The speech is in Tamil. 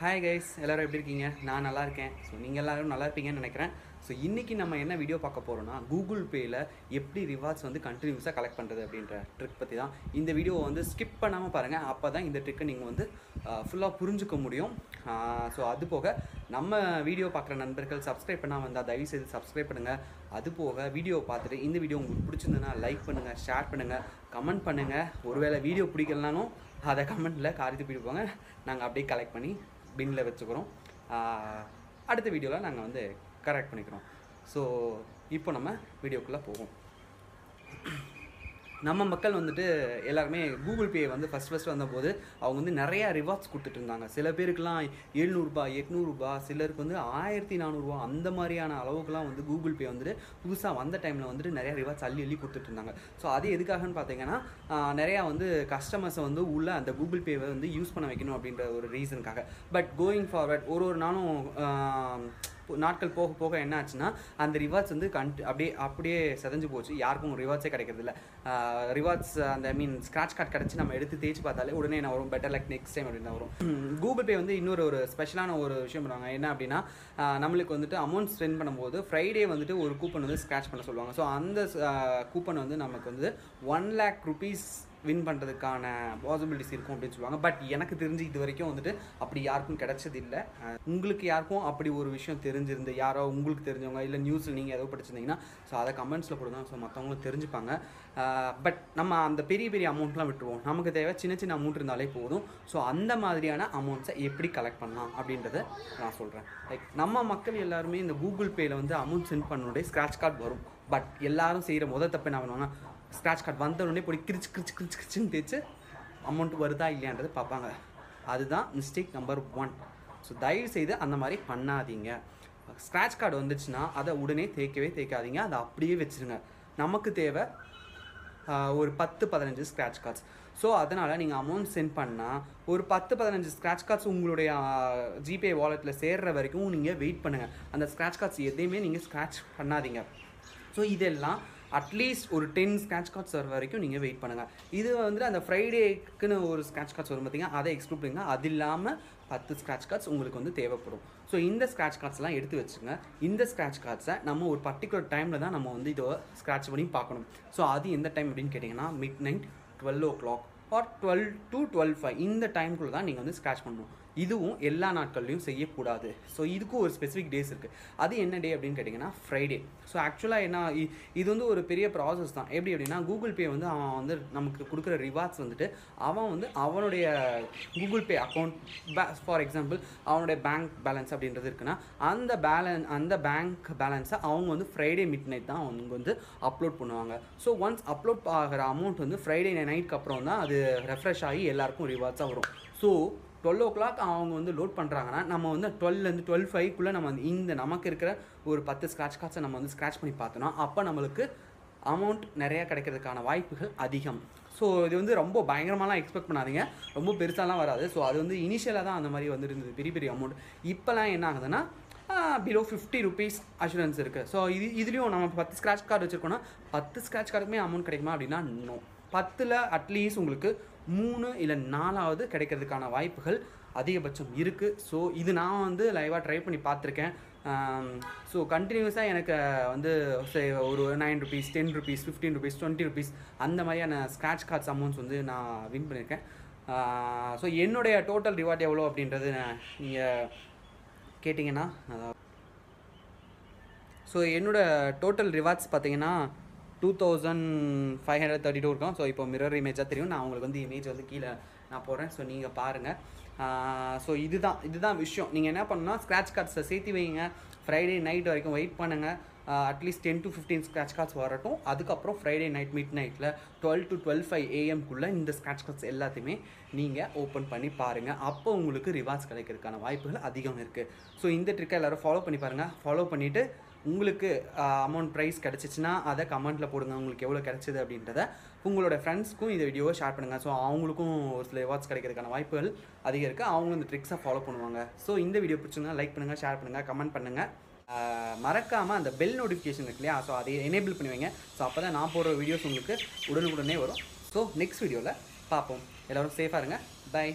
हाई गाइस एल्लारुम एप्पडी इरुक्कींगा नान नल्ला इरुक्केन सो नींगा एल्लारुम नल्ला इरुप्पींगानु नेनेक्किरेन सो इन्नैक्कु नाम एन्ना वीडियो पाक्क पोरोमना गूगल पे ला एप्पडी रिवार्ड्स वंदु कंटिन्यूअसा कलेक्ट पण्णறது அப்படிங்கற ட்ரிக் பத்தி தான் இந்த வீடியோ வந்து ஸ்கிப் பண்ணாம பாருங்க அப்பதான் இந்த ட்ரிக்க நீங்க வந்து ஃபுல்லா புரிஞ்சுக்க முடியும் சோ அது போக நம்ம வீடியோ பார்க்குற நண்பர்கள் சப்ஸ்கிரைப் பண்ணாம இருந்தா தயவு செய்து சப்ஸ்கிரைப் பண்ணுங்க அது போக வீடியோ பார்த்துட்டு இந்த வீடியோ உங்களுக்கு பிடிச்சிருந்தா லைக் பண்ணுங்க ஷேர் பண்ணுங்க கமெண்ட் பண்ணுங்க ஒருவேளை வீடியோ பிடிக்கலனாலும் அத கமெண்ட்ல காரித்து பிடிப்போங்க நாங்க அப்படியே கலெக்ட் பண்ணி बिन्न वो अत वीडियो वो करेक्ट पड़ो सो इो नम्बर वीडियो को नम मे एलेमें गूगल पे वो फर्स्ट फर्स्ट वह नया रिवार्ड्स को सब पे एलनूरूबा एटूरूबा सिलर वो आयर नानूरूबा अंतमान अल्वक गूगल पे वोसा वह टाइम वह नया रिवार्ड्स अल्ली अल्ली को अभी एद पाती नया वो कस्टमर्स वो अंत गूगल पे वो यूस पड़ वो अब रीसन बट गोइंग फॉरवर्ड और नानूम நாட்கள் போக போக என்ன ஆச்சுன்னா அந்த ரிவார்ட்ஸ் வந்து அப்படியே செதஞ்சு போச்சு யாருக்கும் ரிவார்ட்ஸே கிடைக்கிறது இல்ல ரிவார்ட்ஸ் அந்த ஐ மீன் ஸ்கிராட்ச் கார்டு கிடைச்சு நம்ம எடுத்து தேய்ச்சி பார்த்தாலே உடனே என்ன வரும் பெட்டர் லக் நெக்ஸ்ட் டைம் அப்படினா வரும் Google Pay வந்து இன்னொரு ஒரு ஸ்பெஷலான ஒரு விஷயம் பண்றாங்க என்ன அப்படினா நமக்கு வந்துட்டு அமௌண்ட் ஸ்பெண்ட் பண்ணும்போது ஃப்ரைடே வந்துட்டு ஒரு கூப்பன் வந்து ஸ்கிராட்ச் பண்ண சொல்வாங்க சோ அந்த கூப்பன் வந்து நமக்கு வந்து 1 லட்சம் ரூபீஸ் विन पड़काना पासिबिलिटी अब बट इतने अभी याद उ अभी और विषय तेरी यारो उजवें न्यूस नहीं पड़ीना कमेंट्स को मतवेंजीपा बट नम अ अमौंटा विटो नमुक देव चिना अमौंटाले सो अंतमान अमौंट्स एप्ली कलेक्ट पड़ा अब ना सोलें लाइक नम मे गूगल पे वो अमौंट सेन्ड पड़े स्क्रैच कार्ड वो बट एलोम से मोदी तपे ना स्क्रैच कार्ड वह उड़े क्रिच क्रिच क्रिच क्रिचन तेजी अमौंट वर्दा इलाद पापा अदा मिस्टेक नंबर वन सो दयवे अंमारी पड़ी स्क्रैच कार्ड वह उड़े तेकादी अे वचर नमुक देव और पत् पद स्क्रैच कार्ड्स सो नहीं अमौंट सेन्ड पड़ा और पत् पद स्क्रैच कार्ड्स उ जीपे वालेट सैर वरीकों वेट पड़ेंगे अंत स्क्रैच कार्ड्स एमें स्क्रैच पड़ी सो इला अट्लीस्ट और 10 स्क्रैच कार्ड्स वरिक्कुम वेट पड़ेंगे इधर वो अंत फ्राइडे और स्क्रैच कार्ड्स वो पाती एक्सक्लूड पड़ेंगे अदिल्लाम 10 स्क्रैच कार्ड्स उंगलुक्कु देवप्पडुम सो इंद स्क्रैच कार्ड्स एल्लाम एडुत्तु वेच्चुंगा इंद स्क्रैच कार्ड्स नम्म ओरु पर्टिकुलर टाइम ला नम्म वंदु इदो स्क्रैच पण्णि पाक्कणुम सो अदु एंद टाइम अप्पडिनु केटिंगना मिडनाइट 12 o'clock और 12 to 12:05 इंद टाइम कुल्ला तान नींगा वंदु स्क्रैच पण्णणुम இதுவும் எல்லா நாட்களிலும் செய்ய கூடாது சோ இதுக்கு ஒரு ஸ்பெசிபிக் டேஸ் இருக்கு அது என்ன டே அப்படினு கேட்டிங்கனா ஃப்ரைடே சோ एक्चुअली என்ன இது வந்து ஒரு பெரிய process தான் எப்படி அப்படினா Google Pay வந்து அவன் வந்து நமக்கு கொடுக்கிற ரிவார்ட்ஸ் வந்துட்டு அவன் வந்து அவனுடைய Google Pay account for example அவனுடைய பேங்க் பேலன்ஸ் அப்படிங்கிறது இருக்குனா அந்த பேங்க் பேலன்ஸ் அவங்க வந்து ஃப்ரைடே மிட்நைட் தான் அவங்க வந்து அப்லோட் பண்ணுவாங்க சோ ஒன்ஸ் அப்லோட் ஆகிற அமௌண்ட் வந்து ஃப்ரைடே நைட்க்கு அப்புறம் தான் அது ரெஃப்ரெஷ் ஆகி எல்லாருக்கும் ரிவார்ட்ஸா வரும் சோ 12 o'clock वो लोड पड़ा नम्बर वो 12 to 12:05 को नम्बर नमक और 10 स्क्रैच कार्ड्स नम्बर स्क्रैच पड़ी पातना अम्बर अमौंट नया कधिकम सो इत वो भयंकर एक्सपेक्ट पड़ा रोमसा वरादा सो अब इनिशियला अंतमारी वह पेरी अमौंट इना बिलो 50 rupees अश्योरेंस सो इतलों नम्बर 10 स्क्रैच कार्ड वो 10 स्क्रैच कार्डमें अमौंट कम अब नो 10 अट्लीस्ट उ 3 or 4 கிடைக்கிறதுக்கான வாய்ப்புகள் அதிகபட்சம் இருக்கு சோ இது நான் வந்து லைவா ட்ரை பண்ணி பார்த்திருக்கேன் சோ கண்டினியூஸா எனக்கு வந்து ஒரு ₹9 ₹10 ₹15 ₹20 அந்த மாதிரியான ஸ்கிராட்ச் கார்ட்ஸ் அமௌண்ட்ஸ் வந்து நான் வின் பண்ணிருக்கேன் சோ என்னோட டோட்டல் ரிவார்ட் எவ்வளவு அப்படின்றது நீங்க கேட்டிங்கனா சோ என்னோட டோட்டல் ரிவார்ட்ஸ் பாத்தீங்கன்னா 2532 सो इप्पो मिरर इमेजा तेरियुम ना उंगलुक्कु वंदु इमेज वंदु कीला ना पोडरेन सो नींगा पारुंगा सो इदुदान विषयम नींगा एन्ना पण्णुना स्क्रैच कार्ड्स सेत्तु वेयुंगा फ्राइडे नाइट वरैक्कुम वेट पण्णुंगा अट्लीस्ट 10 to 15 स्क्रैच कार्ड्स वरट्टुम अदुक्कप्परम Friday night midnight 12 to 12:05 AM कुल्ला इंद स्क्रैच कार्ड्स एल्लाथैयुमे नींगा ओपन पण्णि पारुंगा अप्पो उंगलुक्कु रिवार्ड्स किडैक्किरதுக்கான வாய்ப்புகள் அதிகம் இருக்கு சோ இந்த ட்ரிக்கை எல்லாரும் ஃபாலோ பண்ணி பாருங்க ஃபாலோ பண்ணிட்டு உங்களுக்கு அமௌண்ட் பிரைஸ் கிடைச்சிச்சுனா அத கமெண்ட்ல போடுங்க உங்களுக்கு எவ்வளவு கிடைச்சது அப்படின்றத உங்களோட फ्रेंड्सக்கும் இந்த வீடியோவை ஷேர் பண்ணுங்க சோ அவங்களுக்கும் ஒரு சில ரிவார்ட்ஸ் கிடைக்கிறதுக்கான வாய்ப்புகள் அதிகம் இருக்கு அவங்க இந்த ட்ரிக்ஸை ஃபாலோ பண்ணுவாங்க சோ இந்த வீடியோ பிடிச்சிருந்தா லைக் பண்ணுங்க ஷேர் பண்ணுங்க கமெண்ட் பண்ணுங்க மறக்காம அந்த பெல் நோட்டிஃபிகேஷன் இருக்குலையா சோ அதை எனேபிள் பண்ணி வைங்க சோ அப்பதான் நான் போற வீடியோஸ் உங்களுக்கு உடனுக்குடனே வரும் சோ நெக்ஸ்ட் வீடியோல பாப்போம் எல்லாரும் சேஃபா இருங்க பை